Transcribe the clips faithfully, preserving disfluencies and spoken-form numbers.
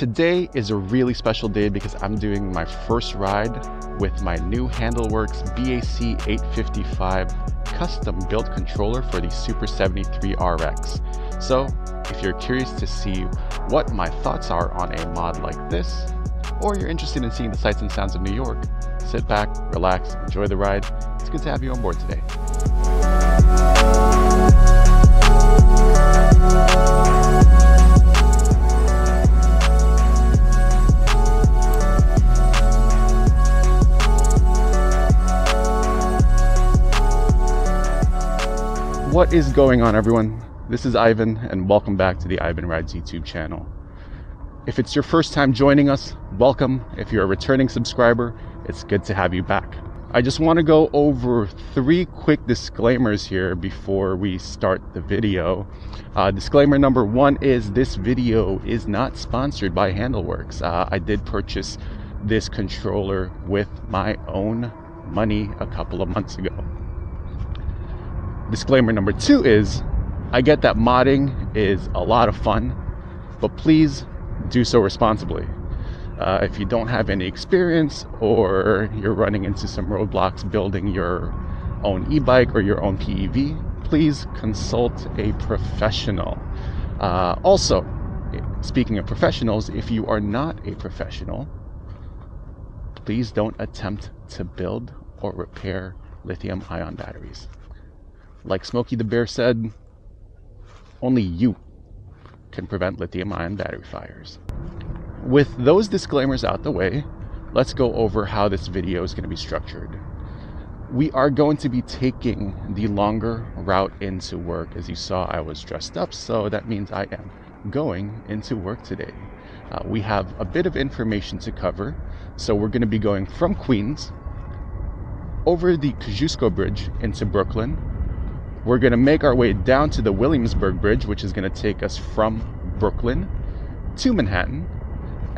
Today is a really special day because I'm doing my first ride with my new Handlworks B A C eight fifty-five custom-built controller for the Super seventy-three R X. So if you're curious to see what my thoughts are on a mod like this, or you're interested in seeing the sights and sounds of New York, sit back, relax, enjoy the ride. It's good to have you on board today. What is going on, everyone? This is Ivan, and welcome back to the Ivan Rides YouTube channel. If it's your first time joining us, welcome. If you're a returning subscriber, it's good to have you back. I just want to go over three quick disclaimers here before we start the video. Uh, disclaimer number one is this video is not sponsored by Handlworks. Uh, I did purchase this controller with my own money a couple of months ago. Disclaimer number two is, I get that modding is a lot of fun, but please do so responsibly. Uh, if you don't have any experience or you're running into some roadblocks building your own e-bike or your own P E V, please consult a professional. Uh, also, speaking of professionals, if you are not a professional, please don't attempt to build or repair lithium-ion batteries. Like Smokey the Bear said, only you can prevent lithium-ion battery fires. With those disclaimers out the way, let's go over how this video is going to be structured. We are going to be taking the longer route into work. As you saw, I was dressed up, so that means I am going into work today. Uh, we have a bit of information to cover, so we're going to be going from Queens over the Kosciuszko Bridge into Brooklyn. We're going to make our way down to the Williamsburg Bridge, which is going to take us from Brooklyn to Manhattan.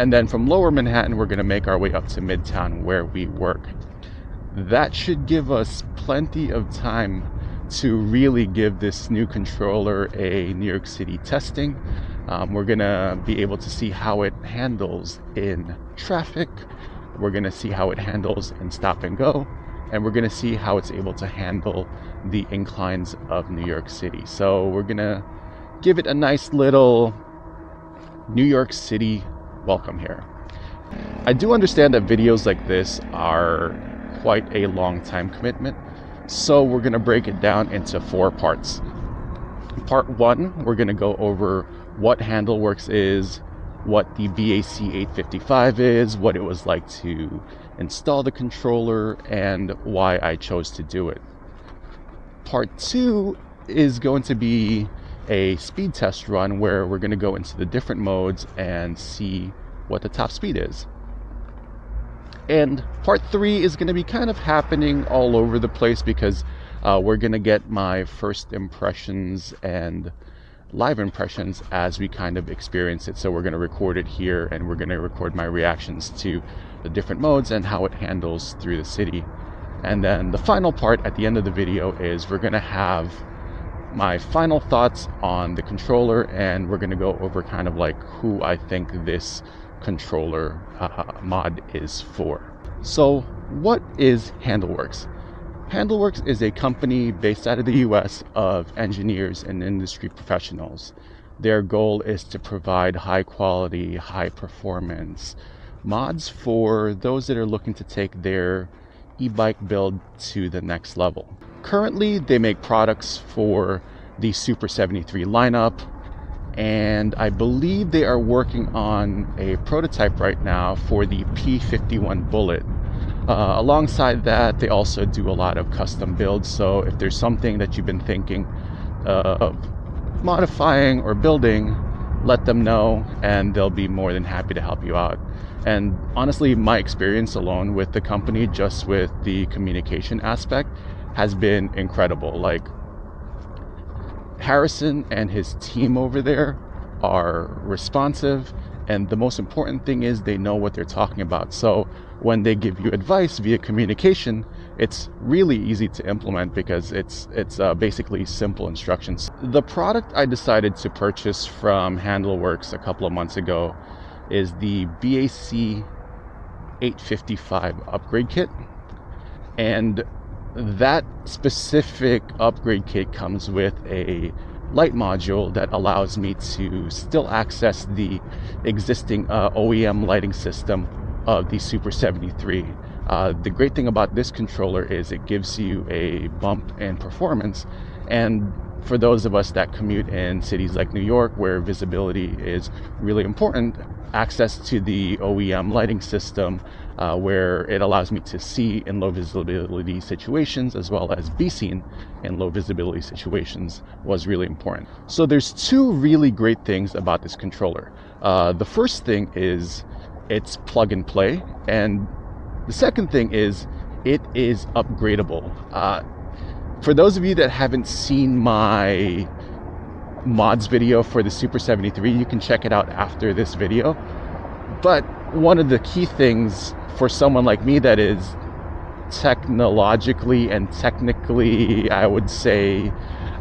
And then from Lower Manhattan, we're going to make our way up to Midtown where we work. That should give us plenty of time to really give this new controller a New York City testing. Um, we're going to be able to see how it handles in traffic. We're going to see how it handles in stop and go. And we're going to see how it's able to handle the inclines of New York City. So we're going to give it a nice little New York City welcome here. I do understand that videos like this are quite a long time commitment, so we're going to break it down into four parts. Part one, we're going to go over what Handlworks is, what the B A C eight fifty-five is, what it was like to install the controller, and why I chose to do it. Part two is going to be a speed test run where we're going to go into the different modes and see what the top speed is. And part three is going to be kind of happening all over the place because uh, we're going to get my first impressions and live impressions as we kind of experience it. So we're going to record it here, and we're going to record my reactions to the different modes and how it handles through the city. And then the final part at the end of the video is we're going to have my final thoughts on the controller, and we're going to go over kind of like who I think this controller uh, mod is for. So what is Handlworks? Handlworks is a company based out of the U S of engineers and industry professionals. Their goal is to provide high quality, high performance mods for those that are looking to take their e-bike build to the next level. Currently, they make products for the Super seventy-three lineup, and I believe they are working on a prototype right now for the P fifty-one Bullet. Uh, alongside that, they also do a lot of custom builds, so if there's something that you've been thinking uh, of modifying or building, let them know and they'll be more than happy to help you out. And honestly, my experience alone with the company, just with the communication aspect, has been incredible. Like, Harrison and his team over there are responsive, and the most important thing is they know what they're talking about. So when they give you advice via communication, it's really easy to implement because it's it's uh, basically simple instructions. The product I decided to purchase from Handlworks a couple of months ago is the B A C eight fifty-five upgrade kit, and that specific upgrade kit comes with a light module that allows me to still access the existing uh, O E M lighting system of the Super seventy-three. Uh, the great thing about this controller is it gives you a bump in performance, and for those of us that commute in cities like New York where visibility is really important, access to the O E M lighting system uh, where it allows me to see in low visibility situations as well as be seen in low visibility situations was really important. So there's two really great things about this controller. Uh, the first thing is it's plug and play, and the second thing is it is upgradable. Uh, For those of you that haven't seen my mods video for the Super seventy-three, you can check it out after this video. But one of the key things for someone like me that is technologically and technically, I would say,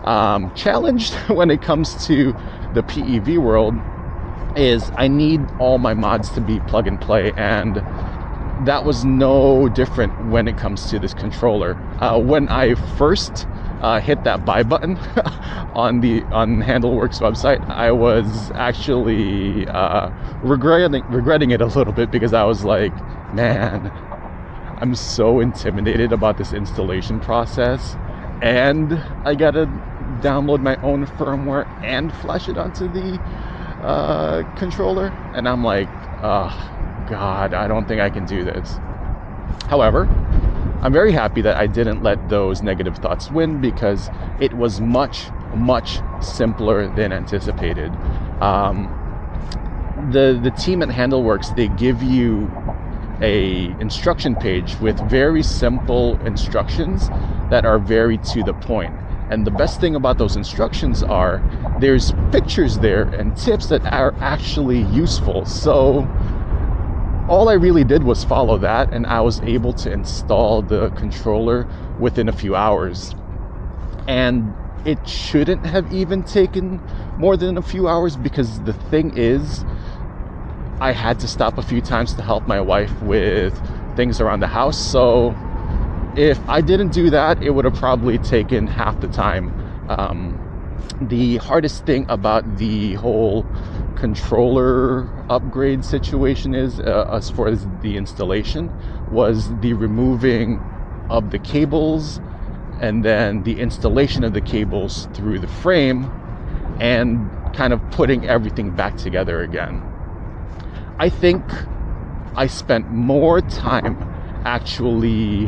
um, challenged when it comes to the P E V world is I need all my mods to be plug and play, and that was no different when it comes to this controller. Uh, when I first uh, hit that buy button on the on Handlworks website, I was actually uh, regretting regretting it a little bit, because I was like, man, I'm so intimidated about this installation process, and I gotta download my own firmware and flash it onto the uh, controller, and I'm like, ah. God, I don't think I can do this. However, I'm very happy that I didn't let those negative thoughts win, because it was much, much simpler than anticipated. Um, the the team at Handlworks, they give you a instruction page with very simple instructions that are very to the point. And the best thing about those instructions are there's pictures there and tips that are actually useful. So all I really did was follow that, and I was able to install the controller within a few hours. And it shouldn't have even taken more than a few hours, because the thing is, I had to stop a few times to help my wife with things around the house. So if I didn't do that, it would have probably taken half the time. Um, the hardest thing about the whole controller upgrade situation is, uh, as far as the installation, was the removing of the cables and then the installation of the cables through the frame and kind of putting everything back together again. I think I spent more time actually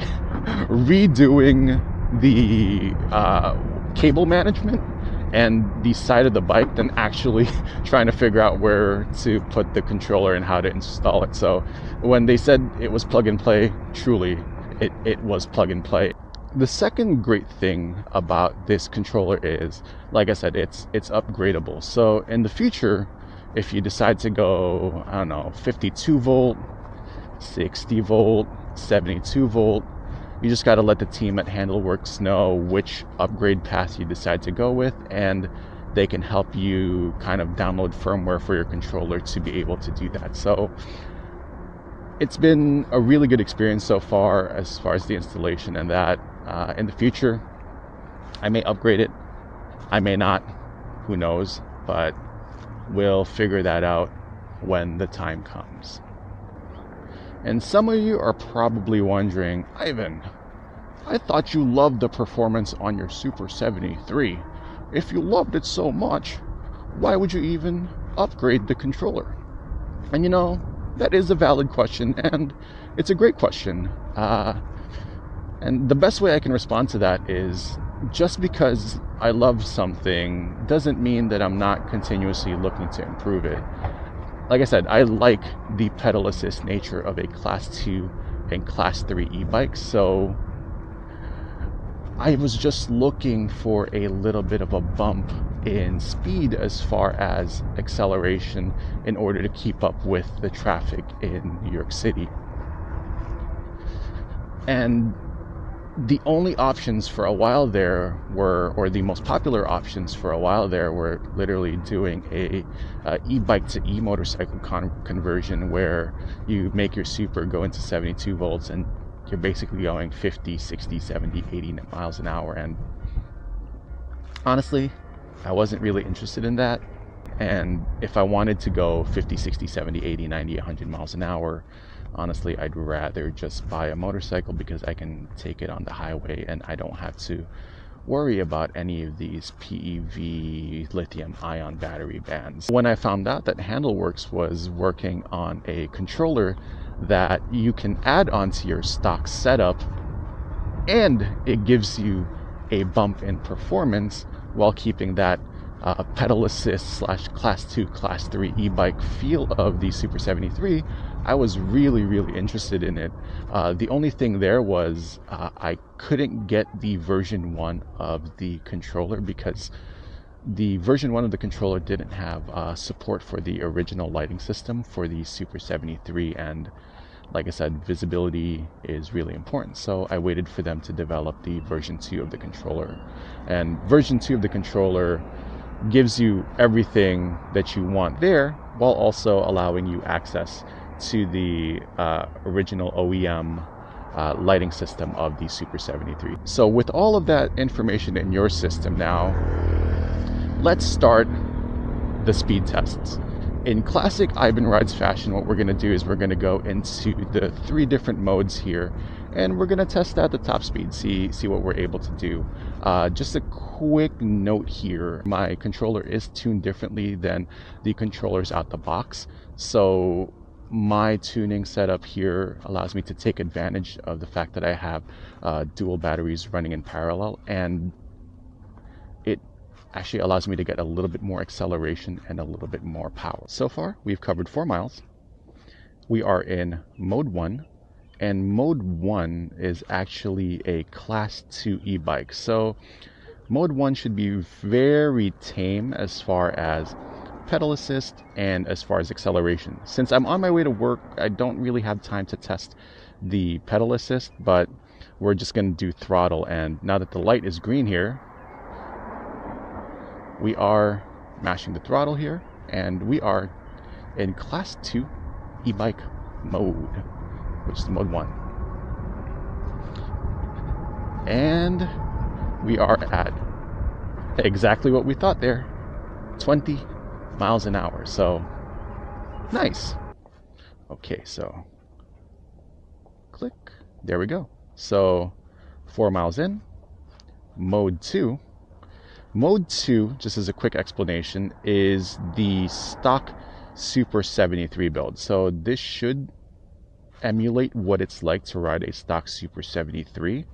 redoing the uh, cable management and the side of the bike than actually trying to figure out where to put the controller and how to install it. So when they said it was plug and play, truly it, it was plug and play. The second great thing about this controller is, like I said, it's it's upgradable. So in the future, if you decide to go, I don't know, fifty-two volt, sixty volt, seventy-two volt, you just got to let the team at Handlworks know which upgrade path you decide to go with, and they can help you kind of download firmware for your controller to be able to do that. So it's been a really good experience so far as far as the installation, and that uh, in the future I may upgrade it, I may not, who knows, but we'll figure that out when the time comes. And some of you are probably wondering, Ivan, I thought you loved the performance on your Super seventy-three. If you loved it so much, why would you even upgrade the controller? And you know, that is a valid question, and it's a great question. Uh, and the best way I can respond to that is, just because I love something doesn't mean that I'm not continuously looking to improve it. Like I said, I like the pedal assist nature of a class two and class three e-bike, so I was just looking for a little bit of a bump in speed as far as acceleration in order to keep up with the traffic in New York City. And the only options for a while there were, or the most popular options for a while there were, literally doing a uh, e-bike to e-motorcycle con conversion where you make your Super go into seventy-two volts and you're basically going fifty, sixty, seventy, eighty miles an hour. And honestly, I wasn't really interested in that. And if I wanted to go fifty, sixty, seventy, eighty, ninety, one hundred miles an hour, honestly, I'd rather just buy a motorcycle because I can take it on the highway and I don't have to worry about any of these P E V lithium ion battery bands. When I found out that Handlworks was working on a controller that you can add onto your stock setup and it gives you a bump in performance while keeping that Uh, pedal assist slash class two, class three e-bike feel of the Super seventy-three, I was really, really interested in it. Uh, the only thing there was uh, I couldn't get the version one of the controller because the version one of the controller didn't have uh, support for the original lighting system for the Super seventy-three, and like I said, visibility is really important. So I waited for them to develop the version two of the controller, and version two of the controller gives you everything that you want there while also allowing you access to the uh, original O E M uh, lighting system of the Super seventy-three. So with all of that information in your system now, let's start the speed tests. In classic Ivan Rides fashion, what we're going to do is we're going to go into the three different modes here, and we're going to test out the top speed, see see what we're able to do. Uh, just a quick note here, my controller is tuned differently than the controllers out the box, so my tuning setup here allows me to take advantage of the fact that I have uh, dual batteries running in parallel, and it actually allows me to get a little bit more acceleration and a little bit more power. So far, we've covered four miles. We are in mode one. And mode one is actually a class two e-bike. So mode one should be very tame as far as pedal assist and as far as acceleration. Since I'm on my way to work, I don't really have time to test the pedal assist, but we're just going to do throttle. And now that the light is green here, we are mashing the throttle here, and we are in class two e-bike mode, which is mode one. And we are at exactly what we thought there, twenty miles an hour. So nice. Okay, so click, there we go. So four miles in, mode two. Mode two, just as a quick explanation, is the stock Super seventy-three build. So this should emulate what it's like to ride a stock Super seventy-three,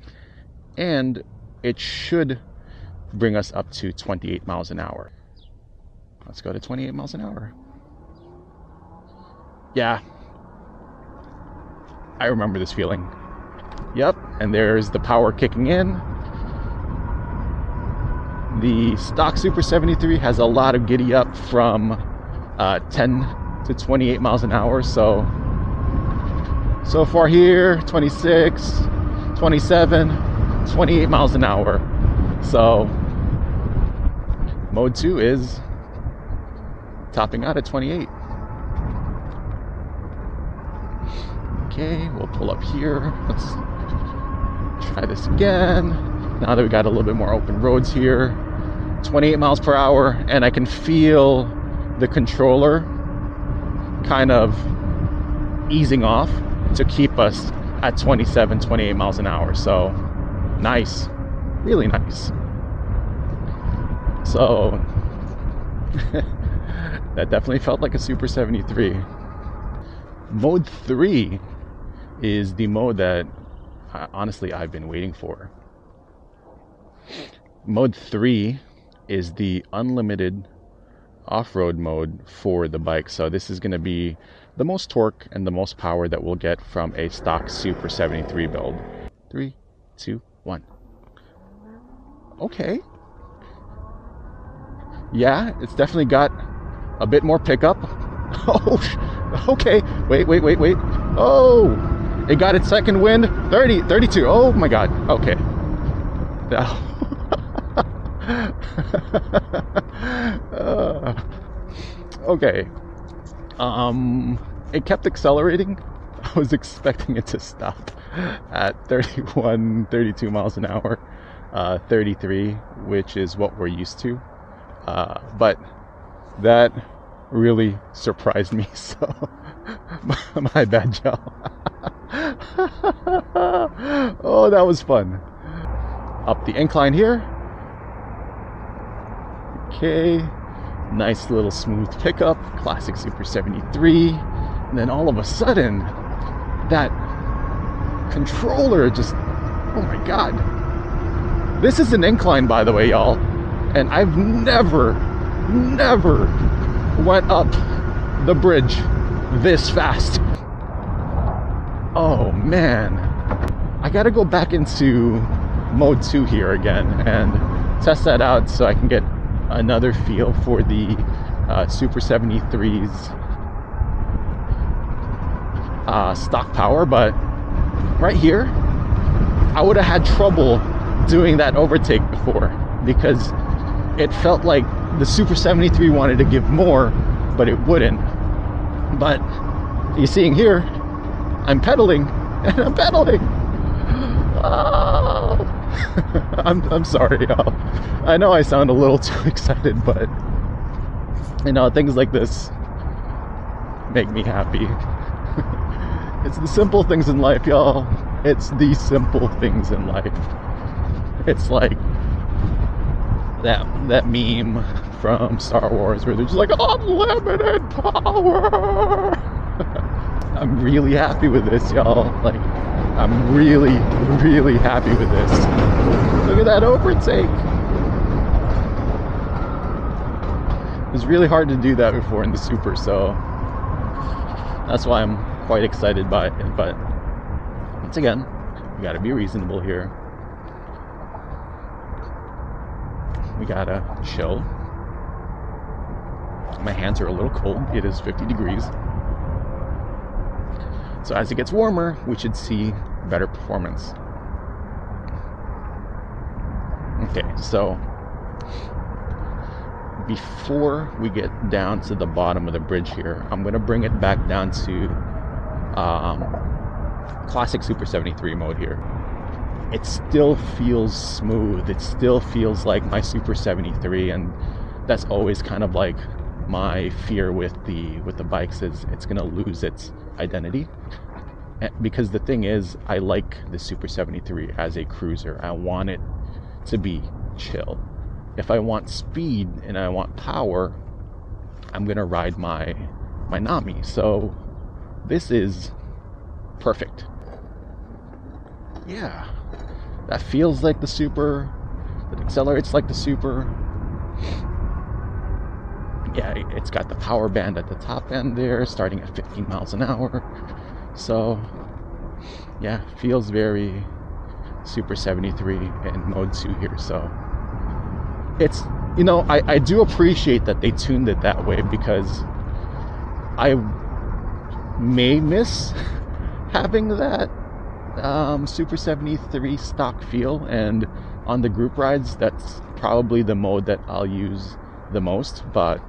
and it should bring us up to twenty-eight miles an hour. Let's go to twenty-eight miles an hour. Yeah, I remember this feeling. Yep, and there's the power kicking in. The stock Super seventy-three has a lot of giddy up from uh, ten to twenty-eight miles an hour, so So far here, twenty-six, twenty-seven, twenty-eight miles an hour. So mode two is topping out at twenty-eight. Okay, we'll pull up here. Let's try this again. Now that we got a little bit more open roads here, twenty-eight miles per hour, and I can feel the controller kind of easing off to keep us at twenty-seven, twenty-eight miles an hour. So nice, really nice. So that definitely felt like a Super seventy-three. Mode three is the mode that uh, honestly I've been waiting for. Mode three is the unlimited off-road mode for the bike. So this is going to be the most torque and the most power that we'll get from a stock Super seventy-three build. Three, two, one. Okay. Yeah, it's definitely got a bit more pickup. Oh, okay. Wait, wait, wait, wait. Oh, It got its second wind. thirty, thirty-two. Oh my God. Okay. uh, okay. Um, it kept accelerating. I was expecting it to stop at thirty-one, thirty-two miles an hour, uh, thirty-three, which is what we're used to. Uh, but that really surprised me. So my, my bad, y'all. Oh, that was fun. Up the incline here. Okay. Nice little smooth pickup, classic Super seventy-three. And then all of a sudden, that controller just, oh my God. This is an incline, by the way, y'all. And I've never, never went up the bridge this fast. Oh man. I gotta go back into mode two here again and test that out so I can get another feel for the uh, Super seventy-three's uh, stock power. But right here, I would have had trouble doing that overtake before because it felt like the Super seventy-three wanted to give more, but it wouldn't. But you're seeing here, I'm pedaling and I'm pedaling. Oh. I'm, I'm sorry, y'all. I know I sound a little too excited, but you know, things like this make me happy. It's the simple things in life, y'all. It's the simple things in life. It's like that that meme from Star Wars where they're just like, unlimited power. I'm really happy with this, y'all. Like, I'm really, really happy with this. Look at that overtake. It was really hard to do that before in the Super, so that's why I'm quite excited by it. But once again, we gotta be reasonable here. We gotta chill. My hands are a little cold. It is fifty degrees. So as it gets warmer, we should see better performance. Okay, so before we get down to the bottom of the bridge here, I'm gonna bring it back down to um, classic Super seventy-three mode here. It still feels smooth. It still feels like my Super seventy-three, and that's always kind of like my fear with the with the bikes is it's gonna lose its identity, because the thing is, I like the Super seventy-three as a cruiser. I want it to be chill. If I want speed and I want power, I'm gonna ride my my Nami. So this is perfect. Yeah, that feels like the Super. It accelerates like the Super. Yeah, it's got the power band at the top end there, starting at fifteen miles an hour. So yeah, feels very Super seventy-three in mode two here. So it's, you know, I, I do appreciate that they tuned it that way, because I may miss having that um, Super seventy-three stock feel. And on the group rides, that's probably the mode that I'll use the most, but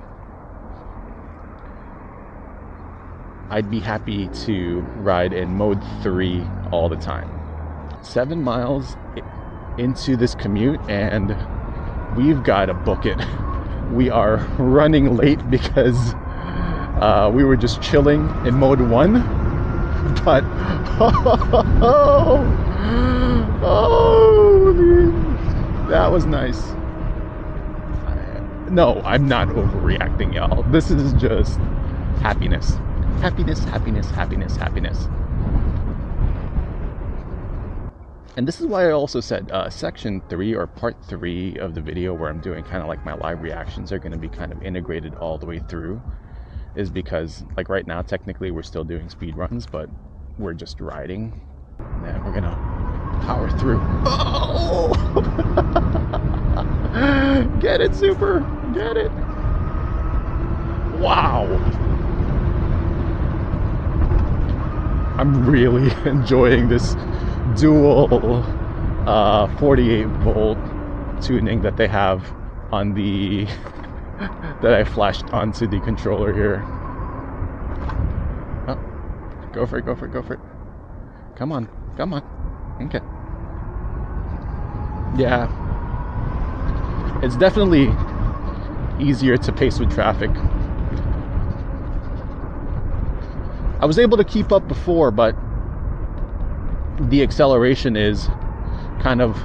I'd be happy to ride in mode three all the time. Seven miles into this commute and we've got to book it. We are running late because uh, we were just chilling in mode one, but oh, oh dude, that was nice. No, I'm not overreacting, y'all. This is just happiness. Happiness, happiness, happiness, happiness. And this is why I also said uh, section three or part three of the video, where I'm doing kind of like my live reactions, are going to be kind of integrated all the way through, is because like right now, technically we're still doing speed runs, but we're just riding. And then we're going to power through. Oh! Get it, Super. Get it. Wow. I'm really enjoying this dual uh, forty-eight volt tuning that they have on the that I flashed onto the controller here. Oh, go for it, go for it, go for it. Come on, come on. Okay. Yeah. It's definitely easier to pace with traffic. I was able to keep up before, but the acceleration is kind of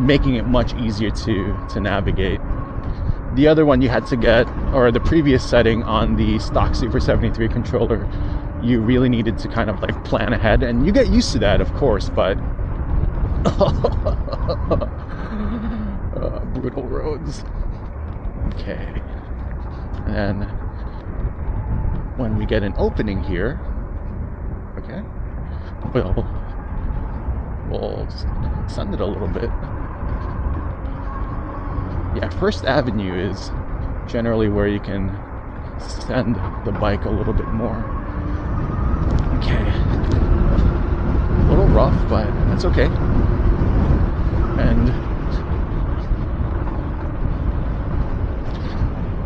making it much easier to to navigate. The other one you had to get, or the previous setting on the stock Super seventy-three controller, you really needed to kind of like plan ahead, and you get used to that, of course, but uh, brutal roads. Okay, and when we get an opening here, okay, we'll we'll send it a little bit. Yeah, First Avenue is generally where you can send the bike a little bit more. Okay, a little rough, but that's okay. And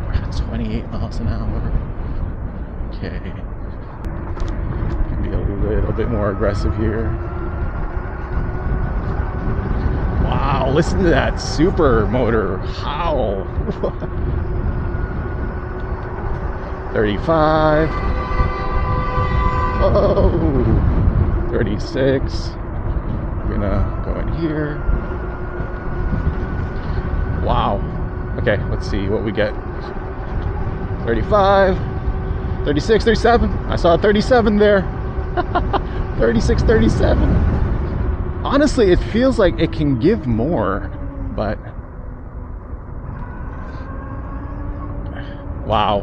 we're at twenty-eight miles an hour. Okay, can be a little bit more aggressive here. Wow, listen to that super motor howl. thirty-five. Whoa. thirty-six. We're gonna go in here. Wow. Okay, let's see what we get. thirty-five. thirty-six, thirty-seven. I saw a thirty-seven there. thirty-six, thirty-seven. Honestly, it feels like it can give more, but wow.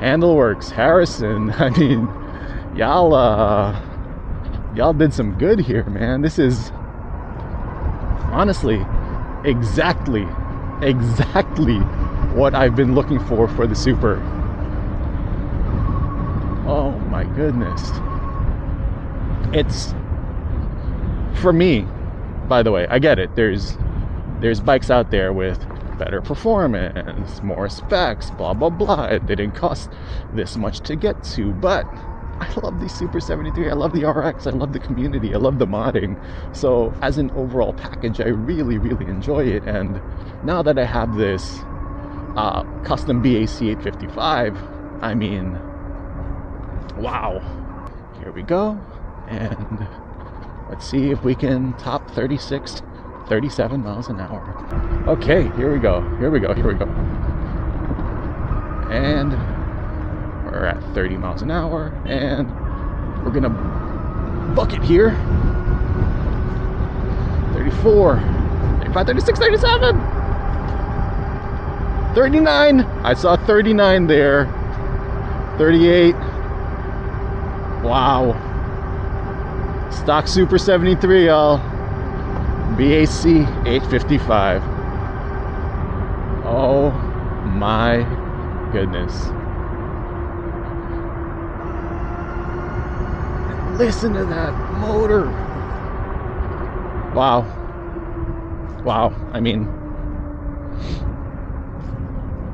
Handlworks, Harrison, I mean, y'all uh, y'all did some good here, man. This is honestly exactly exactly what I've been looking for for the Super. Oh my goodness. It's, for me, by the way, I get it, there's there's bikes out there with better performance, more specs, blah blah blah, it didn't cost this much to get to, but I love the Super seventy-three, I love the R X, I love the community, I love the modding, so as an overall package I really really enjoy it. And now that I have this uh, custom B A C eight fifty-five, I mean, wow. Here we go. And let's see if we can top thirty-six, thirty-seven miles an hour. Okay, here we go, here we go, here we go. And we're at thirty miles an hour, and we're gonna buck it here. thirty-four, thirty-five, thirty-six, thirty-seven, thirty-nine. I saw thirty-nine there. thirty-eight. Wow. Stock Super seventy-three, y'all. B A C eight fifty-five. Oh my goodness. Listen to that motor. Wow. Wow. I mean,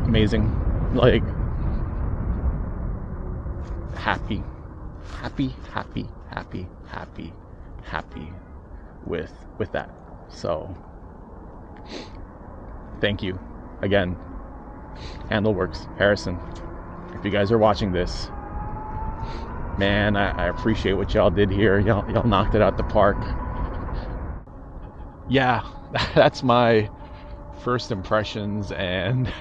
amazing. Like, happy. Happy, happy, happy, happy, happy with with that. So thank you again, Handlworks, Harrison. If you guys are watching this, man, I, I appreciate what y'all did here. Y'all y'all knocked it out the park. Yeah, that's my first impressions, and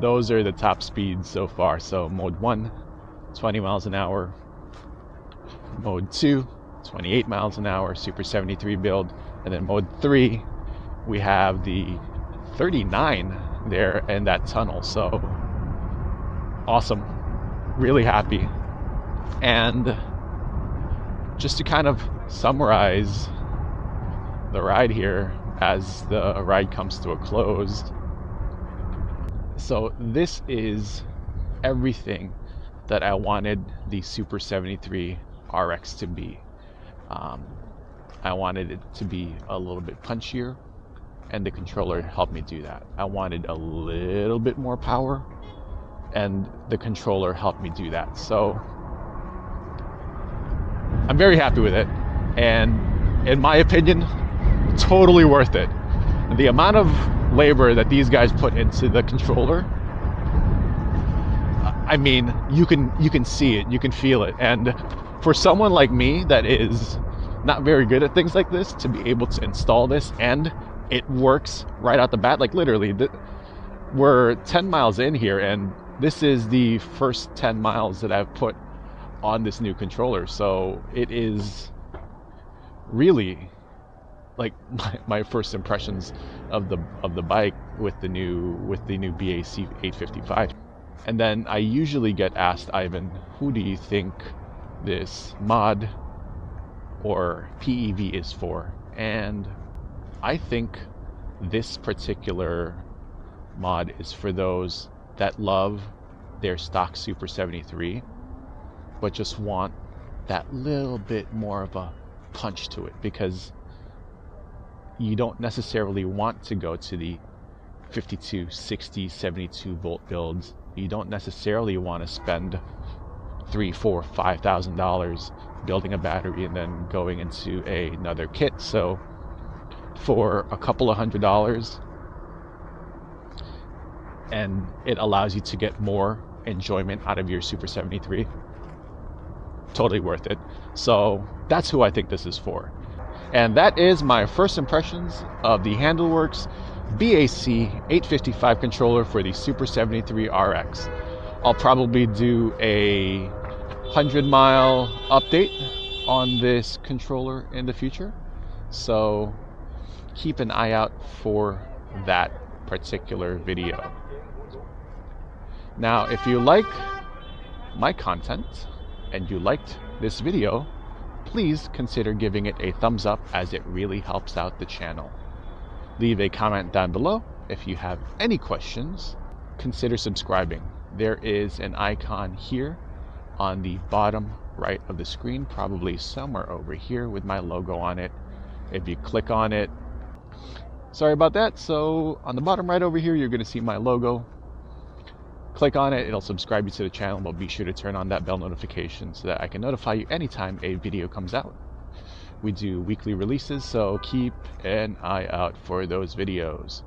those are the top speeds so far. So mode one, twenty miles an hour. Mode two, twenty-eight miles an hour, Super seventy-three build. And then mode three, we have the thirty-nine there and that tunnel. So awesome, really happy. And just to kind of summarize the ride here as the ride comes to a close. So this is everything that I wanted the Super seventy-three R X to be. Um, I wanted it to be a little bit punchier, and the controller helped me do that. I wanted a little bit more power, and the controller helped me do that. So I'm very happy with it, and in my opinion, totally worth it. The amount of labor that these guys put into the controller, I mean, you can you can see it, you can feel it. And for someone like me that is not very good at things like this, to be able to install this and it works right out the bat, like literally, th- we're ten miles in here, and this is the first ten miles that I've put on this new controller. So it is really like my, my first impressions of the of the bike with the new with the new B A C eight fifty-five. And then I usually get asked, Ivan, who do you think this mod or P E V is for? And I think this particular mod is for those that love their stock Super seventy-three but just want that little bit more of a punch to it, because you don't necessarily want to go to the fifty-two, sixty, seventy-two volt builds. You don't necessarily want to spend three, four, five thousand dollars building a battery and then going into a, another kit. So for a couple of hundred dollars, and it allows you to get more enjoyment out of your Super seventy-three, totally worth it. So that's who I think this is for. And that is my first impressions of the Handlworks B A C eight fifty-five controller for the Super seventy-three R X. I'll probably do a hundred mile update on this controller in the future, so keep an eye out for that particular video. Now, if you like my content and you liked this video, please consider giving it a thumbs up, as it really helps out the channel. Leave a comment down below. If you have any questions, consider subscribing. There is an icon here on the bottom right of the screen, probably somewhere over here, with my logo on it. If you click on it, sorry about that. So on the bottom right over here, you're going to see my logo. Click on it, it'll subscribe you to the channel, but be sure to turn on that bell notification so that I can notify you anytime a video comes out. We do weekly releases, so keep an eye out for those videos.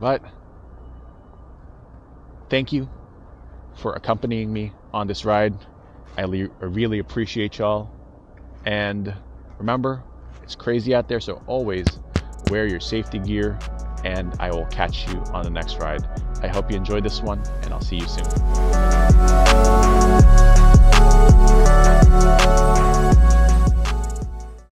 But thank you for accompanying me on this ride. I really appreciate y'all. And remember, it's crazy out there, so always wear your safety gear, and I will catch you on the next ride. I hope you enjoyed this one, and I'll see you soon.